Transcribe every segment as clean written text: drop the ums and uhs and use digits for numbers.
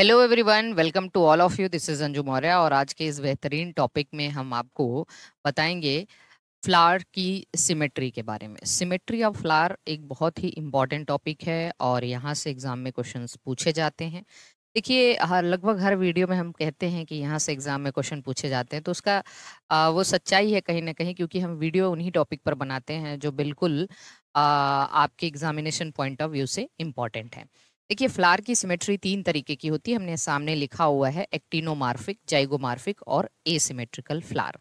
Hello everyone, welcome to all of you. This is Anju Maurya और आज के इस बेहतरीन टॉपिक में हम आपको बताएंगे फ्लावर की सिमेट्री के बारे में. सिमेट्री ऑफ फ्लावर एक बहुत ही इम्पॉर्टेंट टॉपिक है और यहाँ से एग्जाम में क्वेश्चंस पूछे जाते हैं. देखिए, लगभग हर वीडियो में हम कहते हैं कि यहाँ से एग्ज़ाम में क्वेश्चन पूछे जाते हैं, तो उसका वो सच्चाई है कहीं ना कहीं, क्योंकि हम वीडियो उन्हीं टॉपिक पर बनाते हैं जो बिल्कुल आपके एग्जामिनेशन पॉइंट ऑफ व्यू से इम्पॉर्टेंट है. देखिए, फ्लावर की सिमेट्री तीन तरीके की होती है, हमने सामने लिखा हुआ है: एक्टिनोमार्फिक, जाइगोमार्फिक और एसिमेट्रिकल फ्लावर.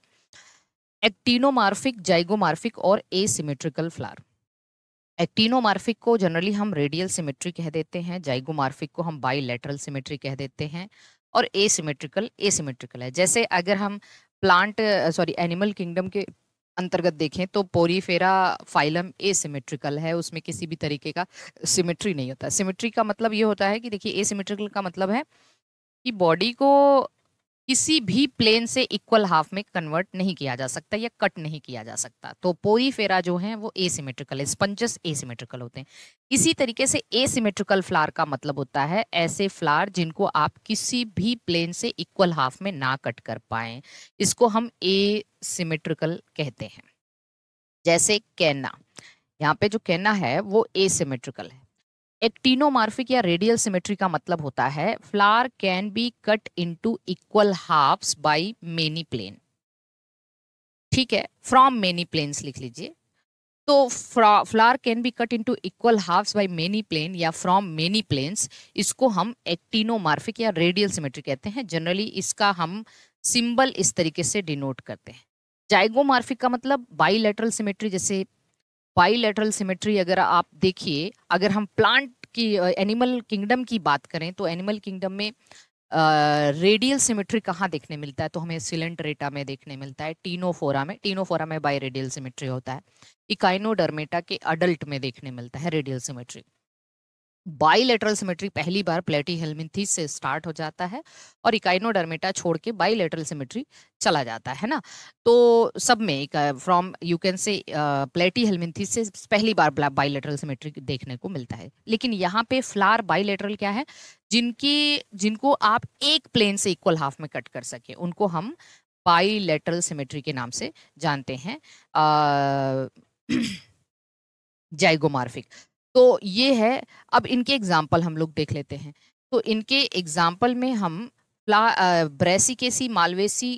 एक्टिनोमार्फिक, जाइगोमार्फिक और एसिमेट्रिकल फ्लावर. एक्टिनोमार्फिक को जनरली हम रेडियल सिमेट्री कह देते हैं, जाइगोमार्फिक को हम बाईलैटरल सिमेट्री कह देते हैं और एसिमेट्रिकल एसिमेट्रिकल है. जैसे अगर हम एनिमल किंगडम के अंतर्गत देखें तो पोरीफेरा फाइलम एसिमेट्रिकल है, उसमें किसी भी तरीके का सिमेट्री नहीं होता. सिमेट्री का मतलब ये होता है कि देखिए, एसिमेट्रिकल का मतलब है कि बॉडी को किसी भी प्लेन से इक्वल हाफ में कन्वर्ट नहीं किया जा सकता या कट नहीं किया जा सकता. तो पोरीफेरा जो है वो एसिमेट्रिकल है, स्पंजस एसिमेट्रिकल होते हैं. इसी तरीके से एसिमेट्रिकल फ्लावर का मतलब होता है ऐसे फ्लावर जिनको आप किसी भी प्लेन से इक्वल हाफ में ना कट कर पाएं, इसको हम एसिमेट्रिकल कहते हैं. जैसे कैना, यहाँ पे जो कैना है वो एसिमेट्रिकल है. एक्टिनोमार्फिक या रेडियल सिमेट्री का मतलब होता है flower can be cut into equal halves by many plane. ठीक है, फ्रॉम मेनी प्लेन्स लिख लीजिए. तो flower can be cut into equal halves by many plane या फ्रॉम मेनी प्लेन्स, इसको हम एक्टिनोमार्फिक या रेडियल सिमेट्री कहते हैं. जनरली इसका हम सिंबल इस तरीके से डिनोट करते हैं. जाइगोमार्फिक का मतलब बाईलैटरल सिमेट्री. जैसे बाईलैटरल सिमेट्री अगर आप देखिए, अगर हम प्लांट की एनिमल किंगडम की बात करें तो एनिमल किंगडम में रेडियल सिमेट्री कहाँ देखने मिलता है? तो हमें सिलेंटरेटा में देखने मिलता है, टीनोफोरा में. टीनोफोरा में बाई रेडियल सिमेट्री होता है. इकाइनोडर्मेटा के अडल्ट में देखने मिलता है रेडियल सिमेट्री. बाईलैटरल सिमेट्री पहली बार प्लेटीहेल्मिन्थीस से स्टार्ट हो जाता है और इकाइनोडर्मेटा छोड़ के बाईलैटरल सिमेट्री चला जाता है ना. तो सब में फ्रॉम यू कैन से प्लेटीहेल्मिन्थीस से पहली बार बाईलैटरल सिमेट्री देखने को मिलता है. लेकिन यहाँ पे फ्लावर बाईलैटरल क्या है? जिनको आप एक प्लेन से इक्वल हाफ में कट कर सके, उनको हम बाईलैटरल सिमेट्री के नाम से जानते हैं, जाइगोमार्फिक. तो ये है. अब इनके एग्जाम्पल हम लोग देख लेते हैं. तो इनके एग्जाम्पल में हम Brassicaceae, Malvaceae,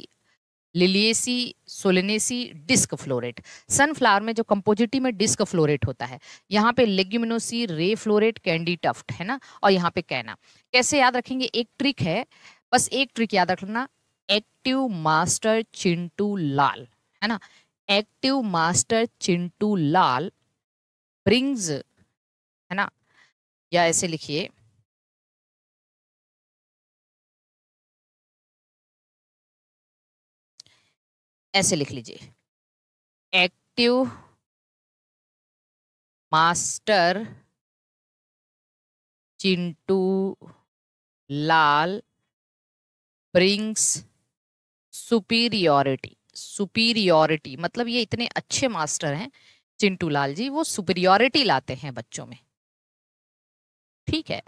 Liliaceae, Solanaceae, disc floret. Sunflower में जो कंपोजिटी में डिस्क फ्लोरेट होता है, यहाँ पे Leguminosae, ray floret, candy tuft है ना, और यहाँ पे कैना. कैसे याद रखेंगे? एक ट्रिक है, बस एक ट्रिक याद रखना. एक्टिव मास्टर चिंटू लाल है ना, active master Chintu Lal brings है ना, या ऐसे लिखिए ऐसे लिख लीजिए, active master Chintu Lal brings superiority. Superiority मतलब ये इतने अच्छे मास्टर हैं चिंटू लाल जी, वो सुपीरियोरिटी लाते हैं बच्चों में. ठीक है,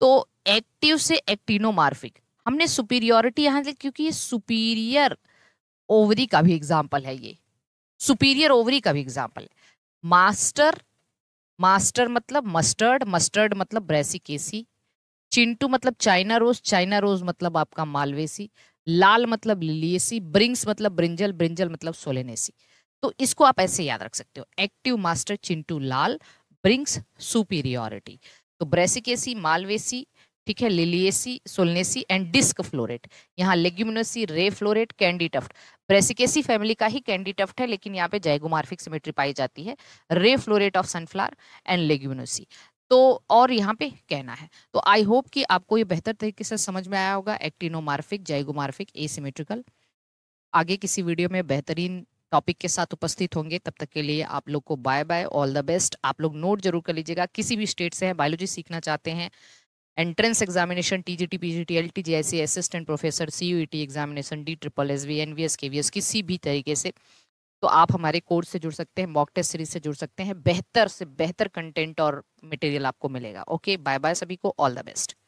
तो एक्टिव से एक्टिनोमार्फिक. हमने सुपीरियोरिटी यहाँ लिखी क्योंकि ये सुपीरियर ओवरी का भी एग्जाम्पल है. ये सुपीरियर ओवरी का भी एग्जाम्पल है. मास्टर, मास्टर मतलब मस्टर्ड, मस्टर्ड मतलब ब्रैसिकेसी, चिंटू मतलब चाइना रोज, चाइना रोज मतलब आपका मालवेसी, लाल मतलब लिलिएसी, ब्रिंग्स मतलब ब्रिंजल, ब्रिंजल मतलब सोलेनेसी. तो इसको आप ऐसे याद रख सकते हो, active master Chintu Lal brings superiority. तो ब्रैसिकेसी, मालवेसी, ठीक है, liliaceae, solanaceae and disc floret. यहाँ leguminosae, ray floret, candytuft. Brassicaceae family का ही कैंडी टफ्ट है, लेकिन यहाँ पे जाइगोमार्फिक सिमेट्री पाई जाती है. Ray floret of sunflower and Leguminosae. तो और यहाँ पे कहना है. तो आई होप कि आपको ये बेहतर तरीके से समझ में आया होगा, एक्टिनोमार्फिक, जाइगोमार्फिक, एसिमेट्रिकल. आगे किसी वीडियो में बेहतरीन टॉपिक के साथ उपस्थित होंगे. तब तक के लिए आप लोग को bye bye, all the best. आप लोग नोट जरूर कर लीजिएगा, किसी भी स्टेट से है, बायोलॉजी सीखना चाहते हैं, entrance examination, TGT, PGT, LT, GSC, assistant professor, CUET examination, DSSSB, NVS, KVS, किसी भी तरीके से, तो आप हमारे कोर्स से जुड़ सकते हैं, मॉक टेस्ट सीरीज से जुड़ सकते हैं. बेहतर से बेहतर कंटेंट और मटेरियल आपको मिलेगा. ओके, बाय बाय सभी को, ऑल द बेस्ट.